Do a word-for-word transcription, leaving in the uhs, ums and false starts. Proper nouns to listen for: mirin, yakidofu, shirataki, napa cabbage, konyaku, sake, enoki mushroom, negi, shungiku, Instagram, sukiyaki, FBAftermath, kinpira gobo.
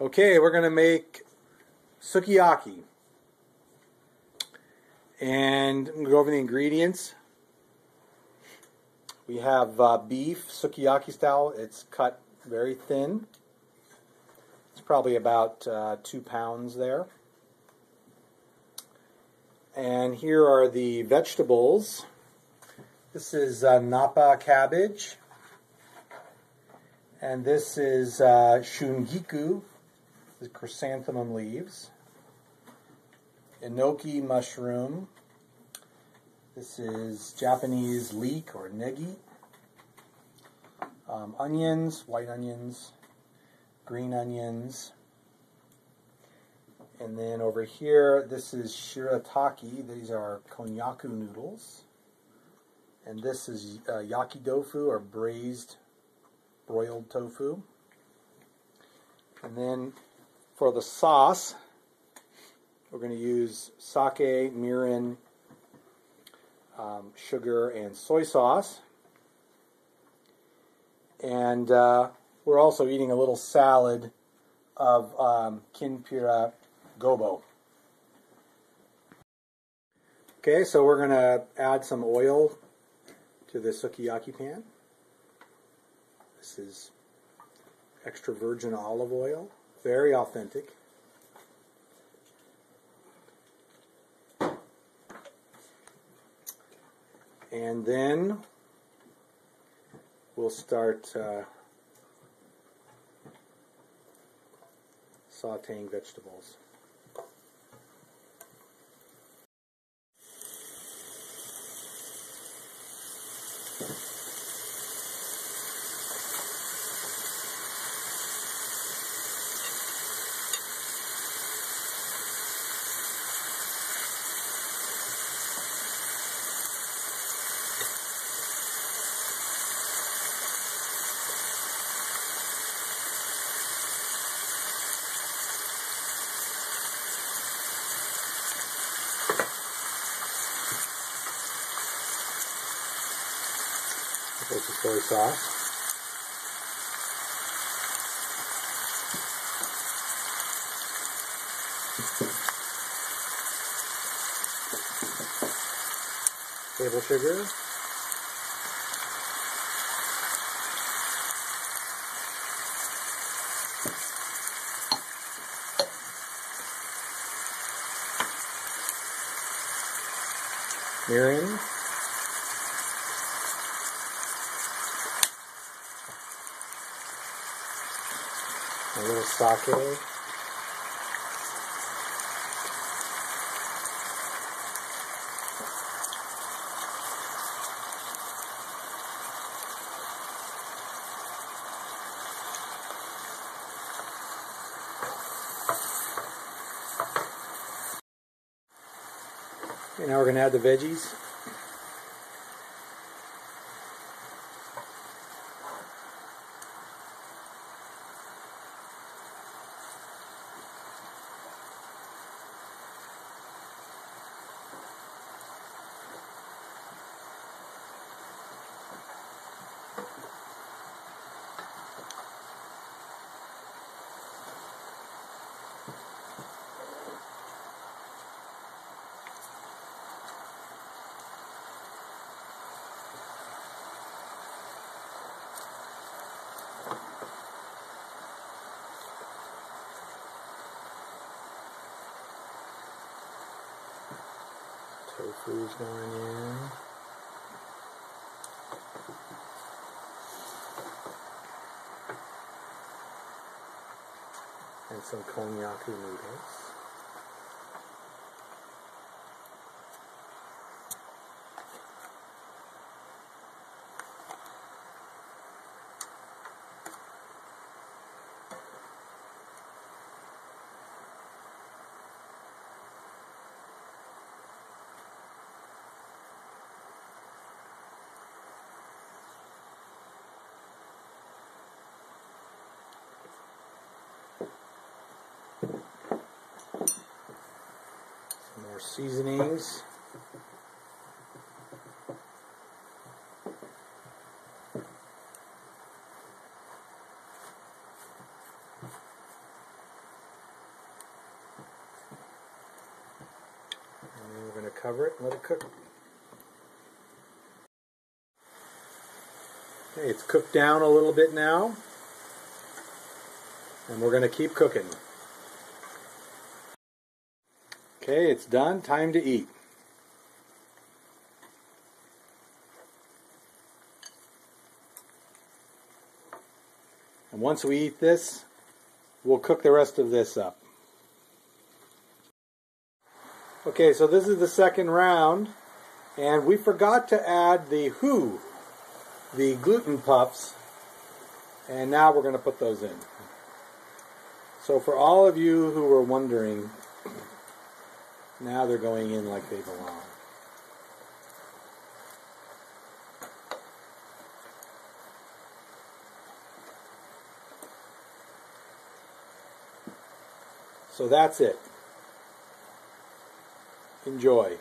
Okay, we're going to make sukiyaki. And I'm going to go over the ingredients. We have uh, beef, sukiyaki style. It's cut very thin. It's probably about uh, two pounds there. And here are the vegetables. This is uh, napa cabbage. And this is uh, shungiku, the chrysanthemum leaves. Enoki mushroom. This is Japanese leek or negi. Um, onions, white onions, green onions. And then over here, this is shirataki. These are konyaku noodles. And this is uh, yakidofu or braised broiled tofu. And then for the sauce, we're going to use sake, mirin, Um, sugar and soy sauce, and uh, we're also eating a little salad of um, kinpira gobo. Okay, so we're going to add some oil to the sukiyaki pan. This is extra virgin olive oil, very authentic. And then we'll start uh, sauteing vegetables. There's the soy sauce. Table sugar. Mirin. A little sake. And now we're going to add the veggies. Tofu's going in. And some konyaku noodles. Seasonings. Cover it and let it cook. Okay, it's cooked down a little bit now, and we're going to keep cooking. Okay, it's done. Time to eat. And once we eat this, we'll cook the rest of this up. Okay, so this is the second round, and we forgot to add the hu, the gluten puffs, and now we're going to put those in. So for all of you who were wondering, now they're going in like they belong. So that's it. Enjoy.